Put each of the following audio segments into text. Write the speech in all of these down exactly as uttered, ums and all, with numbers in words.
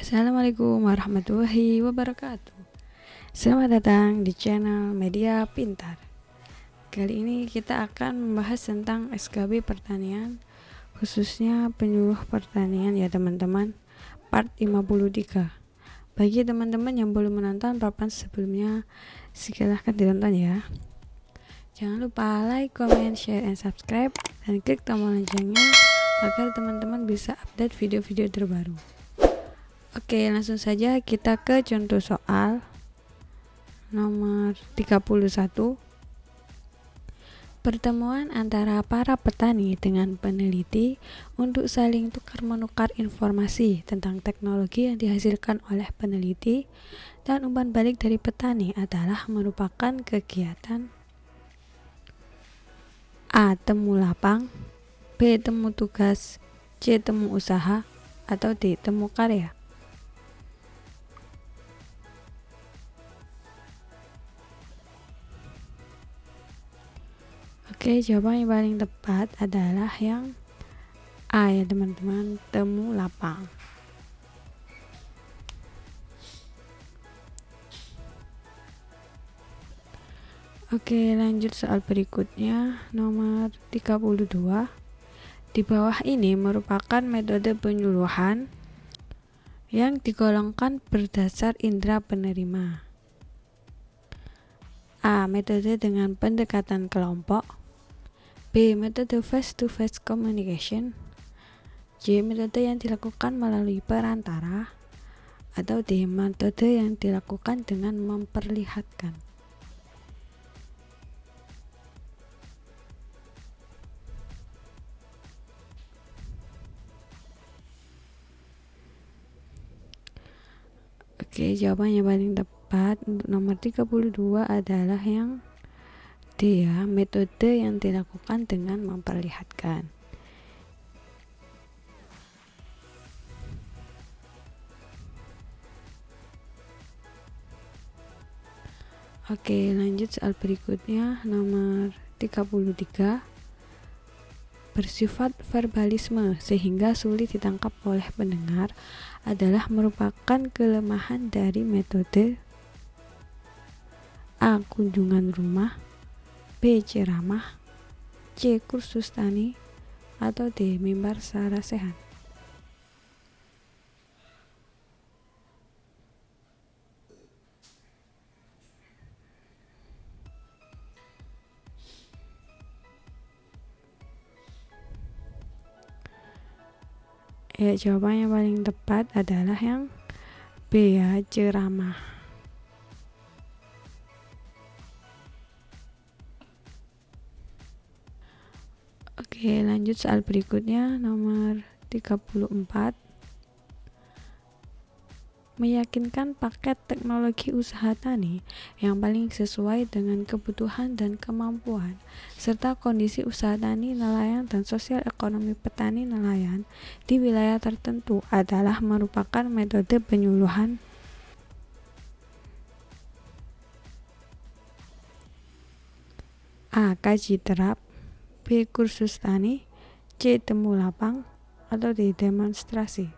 Assalamualaikum warahmatullahi wabarakatuh. Selamat datang di channel Media Pintar. Kali ini kita akan membahas tentang S K B Pertanian, khususnya penyuluh pertanian ya teman-teman, part lima puluh tiga. Bagi teman-teman yang belum menonton papan sebelumnya, silahkan ditonton ya. Jangan lupa like, comment, share, and subscribe, dan klik tombol loncengnya agar teman-teman bisa update video-video terbaru. Oke, langsung saja kita ke contoh soal nomor tiga puluh satu. Pertemuan antara para petani dengan peneliti untuk saling tukar-menukar informasi tentang teknologi yang dihasilkan oleh peneliti dan umpan balik dari petani adalah merupakan kegiatan A. Temu lapang, B. Temu tugas, C. Temu usaha, atau D. Temu karya. Oke, jawaban yang paling tepat adalah yang A ya teman-teman, temu lapang. Oke, lanjut soal berikutnya nomor tiga puluh dua. Di bawah ini merupakan metode penyuluhan yang digolongkan berdasar indera penerima. A. Metode dengan pendekatan kelompok, B. Metode face to face communication, C. Metode yang dilakukan melalui perantara, atau D. Metode yang dilakukan dengan memperlihatkan. Oke, jawaban yang paling tepat untuk nomor tiga puluh dua adalah yang D ya, metode yang dilakukan dengan memperlihatkan. Oke, lanjut soal berikutnya nomor tiga puluh tiga. Bersifat verbalisme sehingga sulit ditangkap oleh pendengar adalah merupakan kelemahan dari metode A. Kunjungan rumah, B. Ceramah, C. Kursus tani, atau D. Mimbar sarasehan. Ya, jawaban yang paling tepat adalah yang B ya, ceramah. Oke, lanjut soal berikutnya nomor tiga puluh empat. Meyakinkan paket teknologi usaha tani yang paling sesuai dengan kebutuhan dan kemampuan serta kondisi usaha tani nelayan dan sosial ekonomi petani nelayan di wilayah tertentu adalah merupakan metode penyuluhan A. Kaji terap, B. Kursus tani, C. Temu lapang, atau D. Demonstrasi.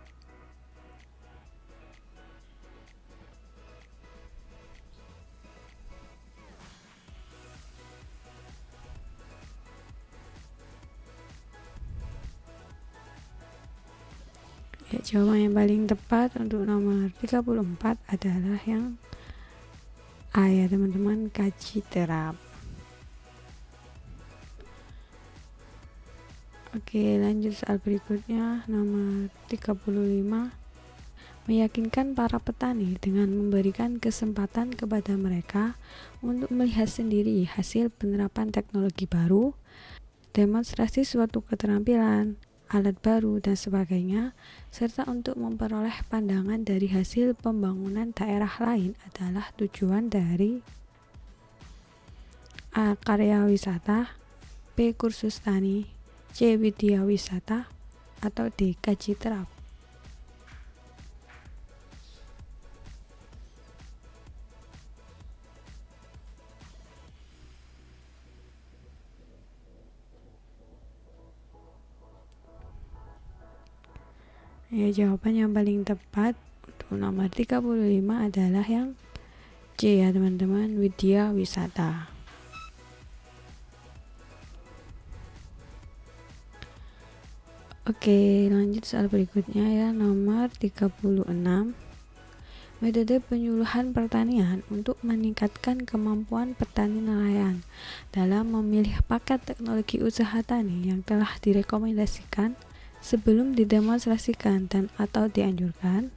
Jawaban yang paling tepat untuk nomor tiga puluh empat adalah yang A ya teman-teman, kaji terap. Oke, lanjut soal berikutnya nomor tiga puluh lima. Meyakinkan para petani dengan memberikan kesempatan kepada mereka untuk melihat sendiri hasil penerapan teknologi baru, demonstrasi suatu keterampilan, alat baru, dan sebagainya, serta untuk memperoleh pandangan dari hasil pembangunan daerah lain adalah tujuan dari A. Karya wisata, B. Kursus tani, C. Widya wisata, atau D. Kaji terap. Ya, jawaban yang paling tepat nomor tiga puluh lima adalah yang C ya teman-teman, Widya Wisata. Oke, lanjut soal berikutnya ya, nomor tiga puluh enam. Metode penyuluhan pertanian untuk meningkatkan kemampuan petani nelayan dalam memilih paket teknologi usaha tani yang telah direkomendasikan sebelum didemonstrasikan dan atau dianjurkan.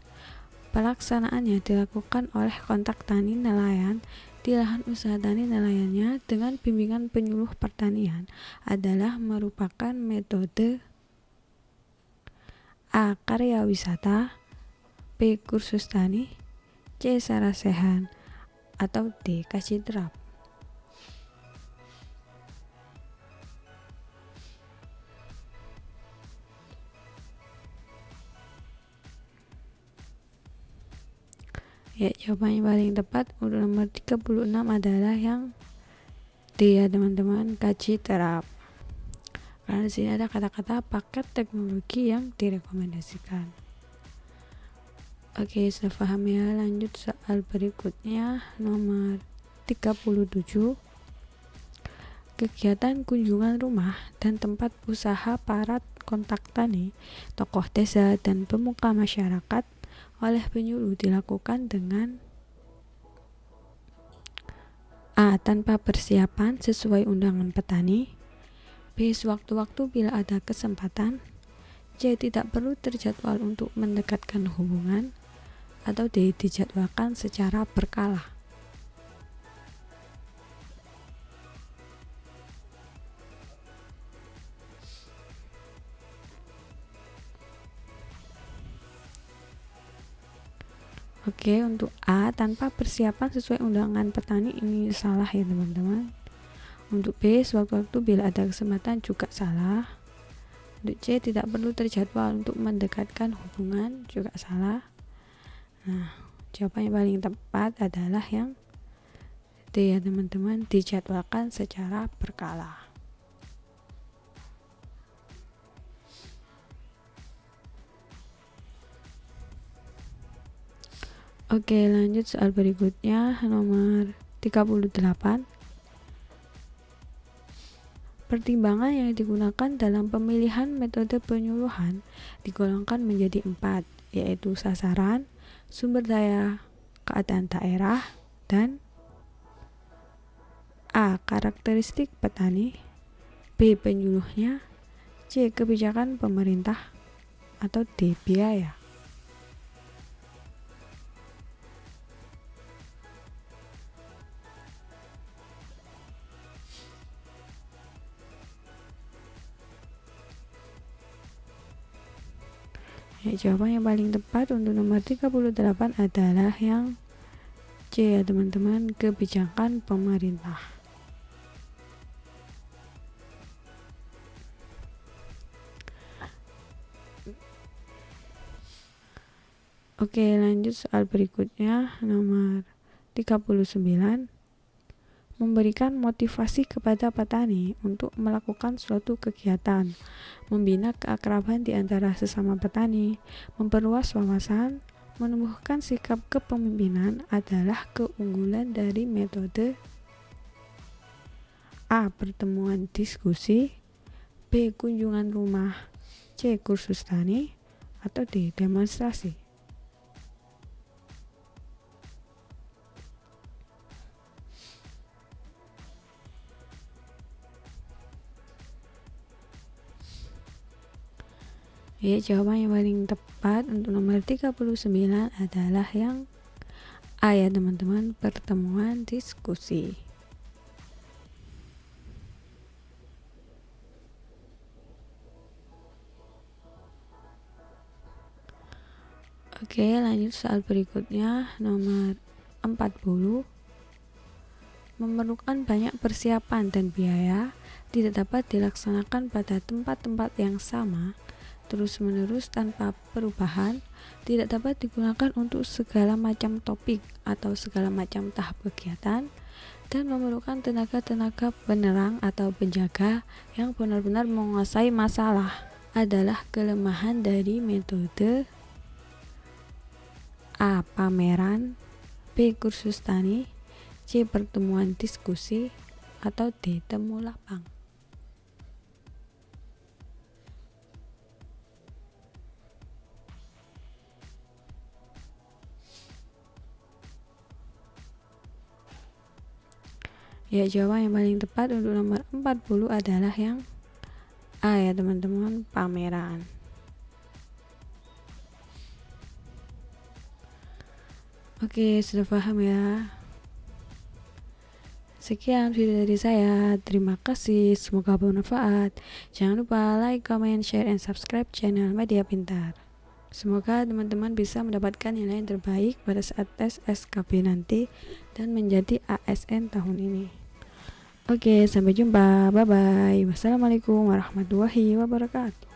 Pelaksanaannya dilakukan oleh kontak tani nelayan di lahan usaha tani nelayannya dengan bimbingan penyuluh pertanian adalah merupakan metode A. Karya wisata, B. Kursus tani, C. Sarasehan, atau D. Kasih terap. Ya, jawabannya paling tepat nomor tiga puluh enam adalah yang D ya teman-teman, kaji terap. Karena di sini ada kata-kata paket teknologi yang direkomendasikan. Oke, sudah paham ya. Lanjut soal berikutnya nomor tiga puluh tujuh. Kegiatan kunjungan rumah dan tempat usaha para kontak tani, tokoh desa dan pemuka masyarakat oleh penyuluh dilakukan dengan A. tanpa persiapan sesuai undangan petani, B. sewaktu-waktu bila ada kesempatan, C. tidak perlu terjadwal untuk mendekatkan hubungan, atau D. dijadwalkan secara berkala. Oke, untuk A tanpa persiapan sesuai undangan petani ini salah ya teman-teman. Untuk B sewaktu-waktu bila ada kesempatan juga salah. Untuk C tidak perlu terjadwal untuk mendekatkan hubungan juga salah. Nah, jawaban yang paling tepat adalah yang D ya teman-teman, dijadwalkan secara berkala. Oke, lanjut soal berikutnya nomor tiga puluh delapan. Pertimbangan yang digunakan dalam pemilihan metode penyuluhan digolongkan menjadi empat, yaitu sasaran, sumber daya, keadaan daerah, dan A. karakteristik petani, B. penyuluhnya, C. kebijakan pemerintah, atau D. biaya. Ya, jawaban yang paling tepat untuk nomor tiga puluh delapan adalah yang C ya teman-teman, kebijakan pemerintah. Oke, lanjut soal berikutnya nomor tiga puluh sembilan. Memberikan motivasi kepada petani untuk melakukan suatu kegiatan, membina keakraban di antara sesama petani, memperluas wawasan, menumbuhkan sikap kepemimpinan adalah keunggulan dari metode A. pertemuan diskusi, B. kunjungan rumah, C. kursus tani, atau D. demonstrasi. Ya, jawaban yang paling tepat untuk nomor tiga puluh sembilan adalah yang A ya teman-teman, pertemuan diskusi. Oke, lanjut soal berikutnya nomor empat puluh. Memerlukan banyak persiapan dan biaya, tidak dapat dilaksanakan pada tempat-tempat yang sama terus-menerus tanpa perubahan, tidak dapat digunakan untuk segala macam topik atau segala macam tahap kegiatan, dan memerlukan tenaga-tenaga penerang atau penjaga yang benar-benar menguasai masalah adalah kelemahan dari metode A. Pameran, B. Kursus tani, C. Pertemuan diskusi, atau D. Temu lapang. Ya, jawaban yang paling tepat untuk nomor empat puluh adalah yang A ya teman-teman, pameran. Oke, sudah paham ya. Sekian video dari saya, terima kasih, semoga bermanfaat. Jangan lupa like, comment, share, and subscribe channel Media Pintar. Semoga teman-teman bisa mendapatkan nilai yang terbaik pada saat tes S K B nanti dan menjadi A S N tahun ini. Oke, sampai jumpa. Bye-bye. Wassalamualaikum warahmatullahi wabarakatuh.